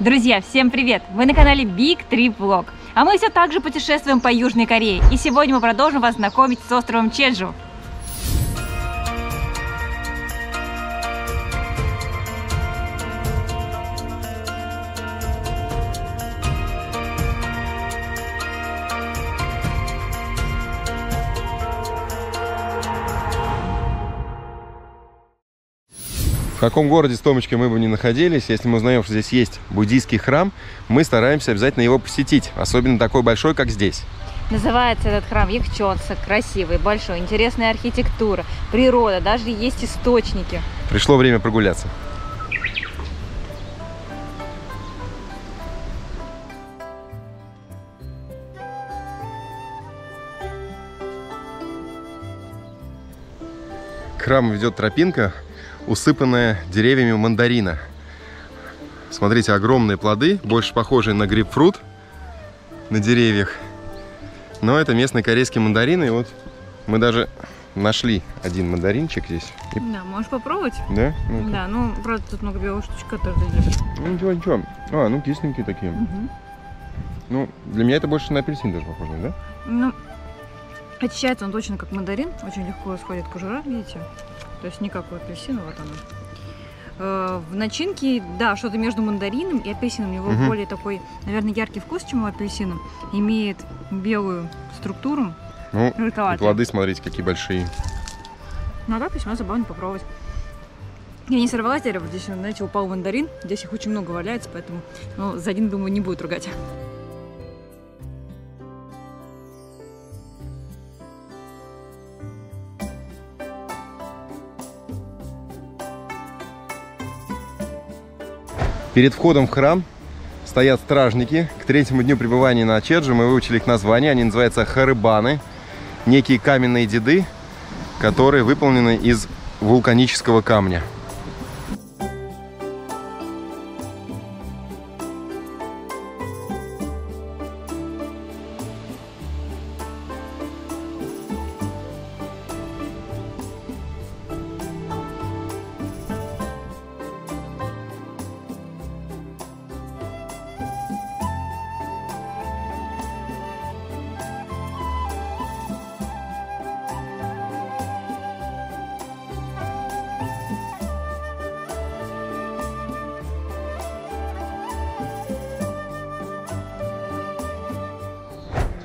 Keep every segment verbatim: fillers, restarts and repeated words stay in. Друзья, всем привет! Вы на канале BigTripVlog, а мы все так же путешествуем по Южной Корее. И сегодня мы продолжим вас знакомить с островом Чеджу. В каком городе с Томочкой мы бы ни находились, если мы узнаем, что здесь есть буддийский храм, мы стараемся обязательно его посетить, особенно такой большой, как здесь. Называется этот храм Якчонса, красивый, большой, интересная архитектура, природа, даже есть источники. Пришло время прогуляться. К храму ведет тропинка, усыпанная деревьями мандарина. Смотрите, огромные плоды, больше похожие на грейпфрут на деревьях. Но это местные корейские мандарины. И вот мы даже нашли один мандаринчик здесь. И... Да, можешь попробовать? Да? Ну, да, ну, правда, тут много белых штучек, которые здесь. Ну, ничего, ничего. А, ну, кисленькие такие. Угу. Ну, для меня это больше на апельсин даже похоже, да? Ну, очищается он точно как мандарин. Очень легко сходит кожура, видите? То есть никакой апельсина, вот она. В начинке, да, что-то между мандарином и апельсином. У него угу. более такой, наверное, яркий вкус, чем у апельсина. Имеет белую структуру. Ну, плоды, смотрите, какие большие. Ну, а так весьма забавно попробовать. Я не сорвалась, я здесь, знаете, упал мандарин. Здесь их очень много валяется, поэтому ну, за один, думаю, не будет ругать. Перед входом в храм стоят стражники. К третьему дню пребывания на Чеджу мы выучили их название. Они называются харыбаны. Некие каменные деды, которые выполнены из вулканического камня.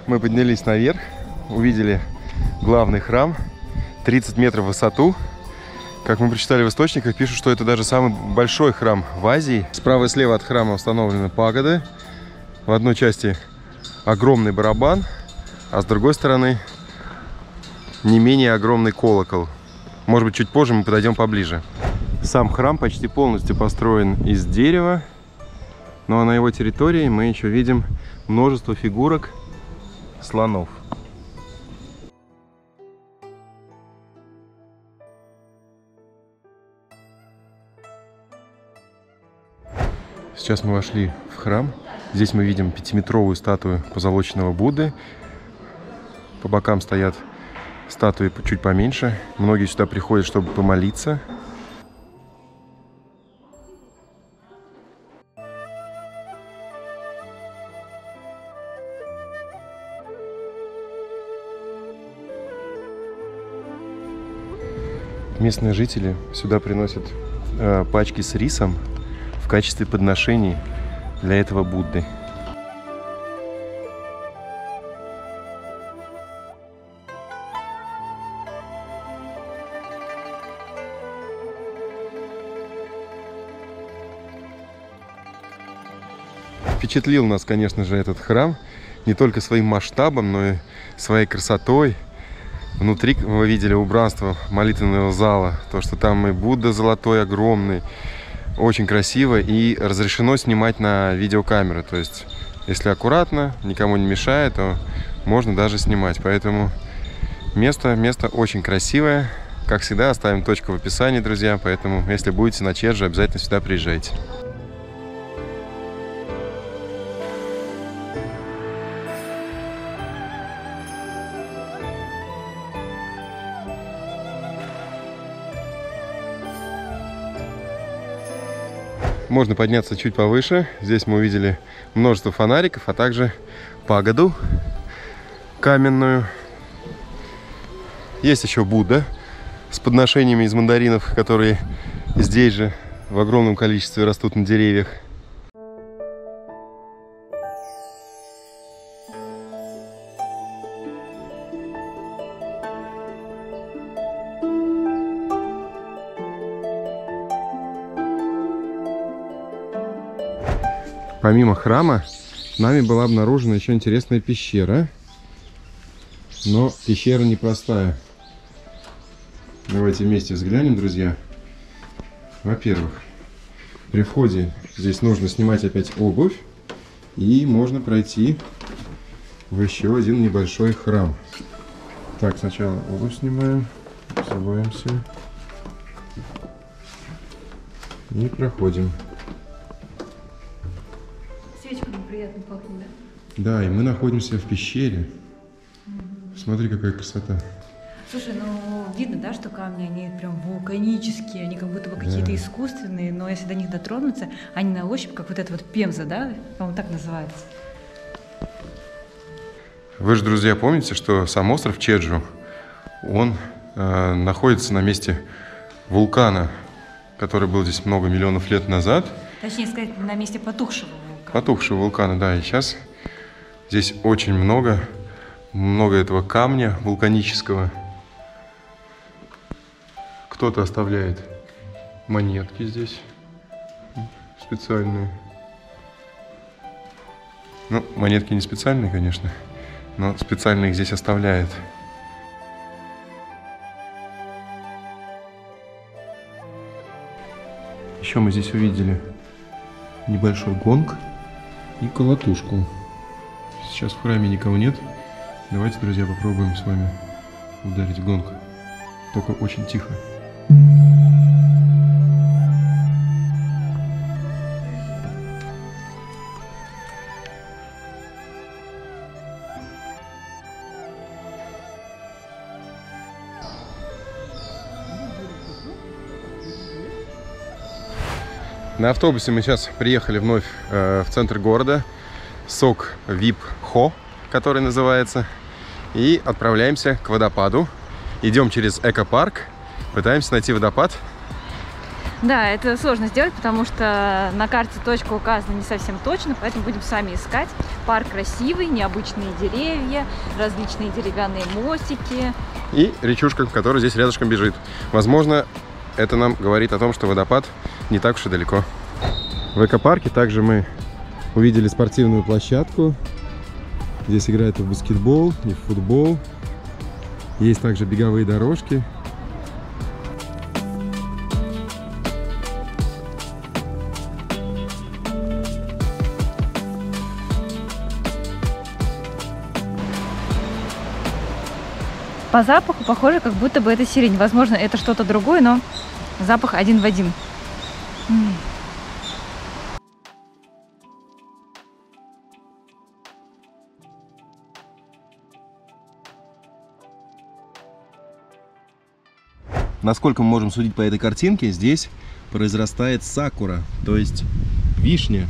Мы поднялись наверх, увидели главный храм, тридцать метров в высоту. Как мы прочитали в источниках, пишут, что это даже самый большой храм в Азии. Справа и слева от храма установлены пагоды. В одной части огромный барабан, а с другой стороны не менее огромный колокол. Может быть, чуть позже мы подойдем поближе. Сам храм почти полностью построен из дерева, но на его территории мы еще видим множество фигурок слонов. Сейчас мы вошли в храм. Здесь мы видим пятиметровую статую позолоченного Будды. По бокам стоят статуи чуть поменьше. Многие сюда приходят, чтобы помолиться. Местные жители сюда приносят э, пачки с рисом в качестве подношений для этого Будды. Впечатлил нас, конечно же, этот храм не только своим масштабом, но и своей красотой. Внутри вы видели убранство молитвенного зала, то, что там и Будда золотой огромный, очень красиво, и разрешено снимать на видеокамеры, то есть, если аккуратно, никому не мешает, то можно даже снимать, поэтому место, место очень красивое, как всегда, оставим точку в описании, друзья, поэтому, если будете на Чеджу, обязательно сюда приезжайте. Можно подняться чуть повыше. Здесь мы увидели множество фонариков, а также пагоду каменную. Есть еще Будда с подношениями из мандаринов, которые здесь же в огромном количестве растут на деревьях. Помимо храма, нами была обнаружена еще интересная пещера. Но пещера непростая. Давайте вместе взглянем, друзья. Во-первых, при входе здесь нужно снимать опять обувь. И можно пройти в еще один небольшой храм. Так, сначала обувь снимаем. Обуваемся. И проходим. Да, и мы находимся в пещере. Mm-hmm. Смотри, какая красота. Слушай, ну видно, да, что камни, они прям вулканические, они как будто бы какие-то yeah. искусственные, но если до них дотронуться, они на ощупь, как вот эта вот пемза, да, по-моему, так называется. Вы же, друзья, помните, что сам остров Чеджу, он э, находится на месте вулкана, который был здесь много миллионов лет назад. Точнее сказать, на месте потухшего вулкана. Потухшего вулкана, да, и сейчас... Здесь очень много, много этого камня вулканического. Кто-то оставляет монетки здесь специальные. Ну, монетки не специальные, конечно, но специально их здесь оставляет. Еще мы здесь увидели небольшой гонг и колотушку. Сейчас в храме никого нет. Давайте, друзья, попробуем с вами ударить в гонг. Только очень тихо. На автобусе мы сейчас приехали вновь э, в центр города. Соквипхо, который называется, и отправляемся к водопаду. Идем через экопарк, пытаемся найти водопад. Да, это сложно сделать, потому что на карте точка указана не совсем точно, поэтому будем сами искать. Парк красивый, необычные деревья, различные деревянные мостики. И речушка, которая здесь рядышком бежит. Возможно, это нам говорит о том, что водопад не так уж и далеко. В экопарке также мы увидели спортивную площадку. Здесь играют в баскетбол, и в футбол. Есть также беговые дорожки. По запаху похоже, как будто бы это сирень. Возможно, это что-то другое, но запах один в один. Насколько мы можем судить по этой картинке, здесь произрастает сакура, то есть вишня.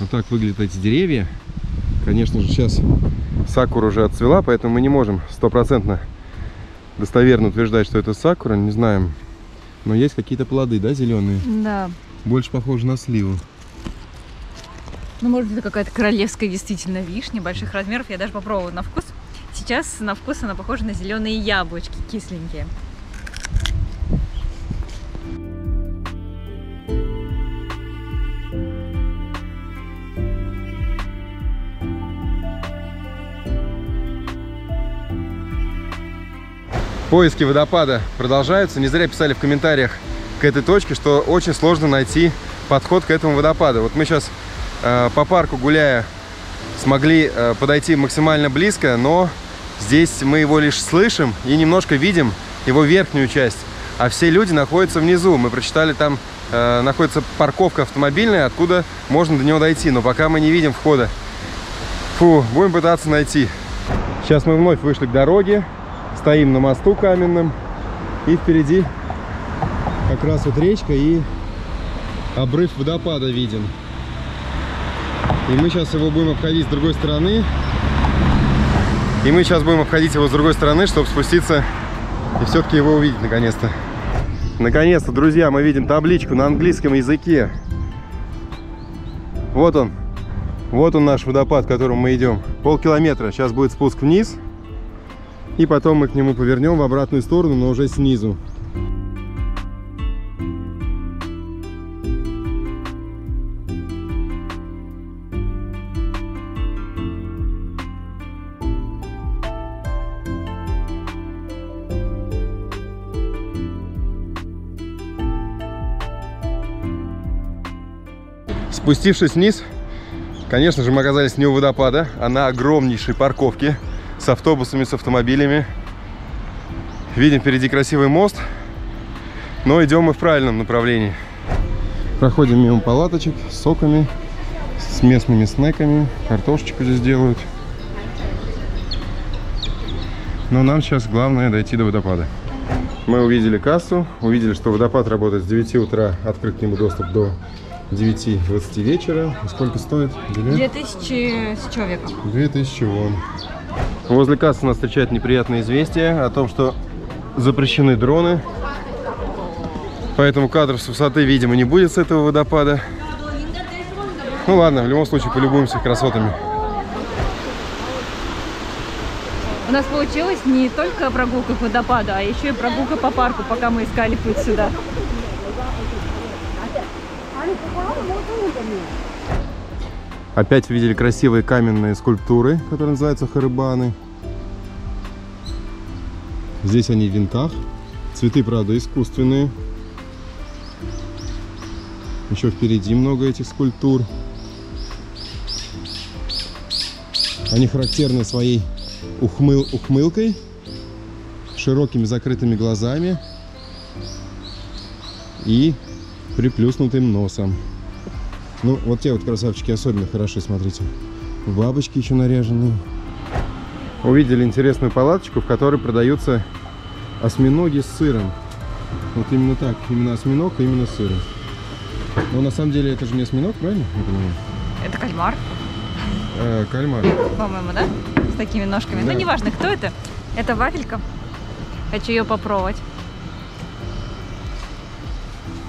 Вот так выглядят эти деревья. Конечно же, сейчас сакура уже отцвела, поэтому мы не можем стопроцентно достоверно утверждать, что это сакура, не знаем. Но есть какие-то плоды, да, зеленые? Да. Больше похоже на сливу. Ну, может, это какая-то королевская действительно вишня больших размеров. Я даже попробовала на вкус. Сейчас на вкус она похожа на зеленые яблочки, кисленькие. Поиски водопада продолжаются. Не зря писали в комментариях к этой точке, что очень сложно найти подход к этому водопаду. Вот мы сейчас э, по парку, гуляя, смогли э, подойти максимально близко, но здесь мы его лишь слышим и немножко видим его верхнюю часть. А все люди находятся внизу. Мы прочитали, там э, находится парковка автомобильная, откуда можно до него дойти. Но пока мы не видим входа. Фу, будем пытаться найти. Сейчас мы вновь вышли к дороге. Стоим на мосту каменном. И впереди как раз вот речка и обрыв водопада виден. И мы сейчас его будем обходить с другой стороны. И мы сейчас будем обходить его с другой стороны, чтобы спуститься и все-таки его увидеть наконец-то. Наконец-то, друзья, мы видим табличку на английском языке. Вот он. Вот он наш водопад, к которому мы идем. Полкилометра. Сейчас будет спуск вниз. И потом мы к нему повернем в обратную сторону, но уже снизу. Спустившись вниз, конечно же, мы оказались не у водопада, а на огромнейшей парковке с автобусами, с автомобилями. Видим впереди красивый мост, но идем мы в правильном направлении. Проходим мимо палаточек с соками, с местными снеками, картошечку здесь делают. Но нам сейчас главное дойти до водопада. Мы увидели кассу, увидели, что водопад работает с девяти утра, открыт к нему доступ до девяти двадцати вечера. Сколько стоит? две тысячи с человеком. две тысячи вон. Возле кассы нас встречает неприятное известие о том, что запрещены дроны. Поэтому кадров с высоты, видимо, не будет с этого водопада. Ну ладно, в любом случае полюбуемся красотами. У нас получилось не только прогулка к водопаду, а еще и прогулка по парку, пока мы искали путь сюда. Опять видели красивые каменные скульптуры, которые называются харыбаны. Здесь они в винтах. Цветы, правда, искусственные. Еще впереди много этих скульптур. Они характерны своей ухмыл ухмылкой, широкими закрытыми глазами и приплюснутым носом. Ну, вот те вот красавчики особенно хороши, смотрите. Бабочки еще наряженные. Увидели интересную палаточку, в которой продаются осьминоги с сыром. Вот именно так, именно осьминог, именно с сыром. Но на самом деле это же не осьминог, правильно? Я понимаю. Это кальмар. Э, кальмар. По-моему, да? С такими ножками. Да. Ну, неважно, кто это. Это вафелька. Хочу ее попробовать.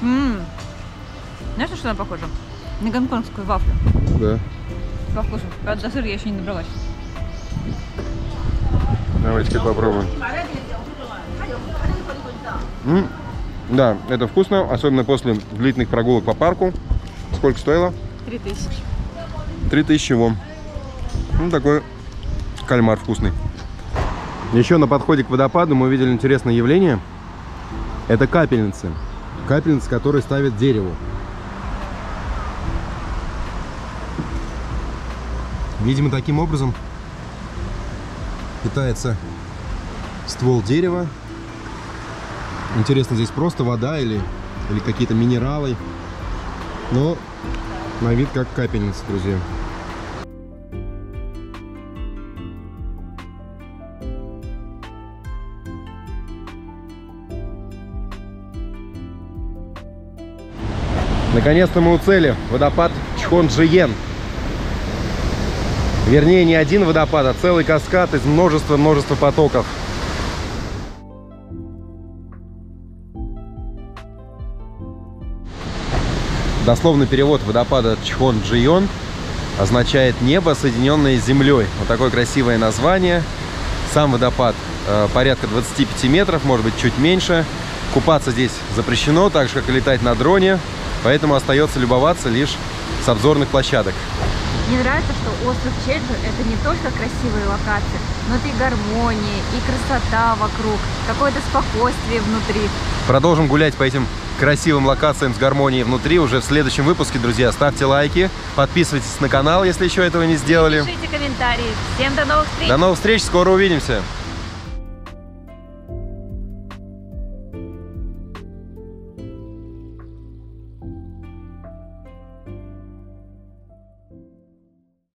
Ммм. Знаешь, что она похожа? На гонконгскую вафлю. Да. По вкусу. Правда, до сыра я еще не добралась. Давайте-ка попробуем. М-м, да, это вкусно, особенно после длительных прогулок по парку. Сколько стоило? Три тысячи. Три тысячи вон. Ну, такой кальмар вкусный. Еще на подходе к водопаду мы увидели интересное явление. Это капельницы. Капельницы, которые ставят дереву. Видимо, таким образом питается ствол дерева. Интересно, здесь просто вода или, или какие-то минералы. Но на вид как капельница, друзья. Наконец-то мы у цели. Водопад Чхонджиён. Вернее, не один водопад, а целый каскад из множества-множества потоков. Дословный перевод водопада Чхонджиён означает «небо, соединенное с землей». Вот такое красивое название. Сам водопад э, порядка двадцати пяти метров, может быть, чуть меньше. Купаться здесь запрещено, так же, как и летать на дроне. Поэтому остается любоваться лишь с обзорных площадок. Мне нравится, что остров Чеджу – это не только красивые локации, но и гармония, и красота вокруг, какое-то спокойствие внутри. Продолжим гулять по этим красивым локациям с гармонией внутри уже в следующем выпуске, друзья. Ставьте лайки, подписывайтесь на канал, если еще этого не сделали. И пишите комментарии. Всем до новых встреч! До новых встреч, скоро увидимся!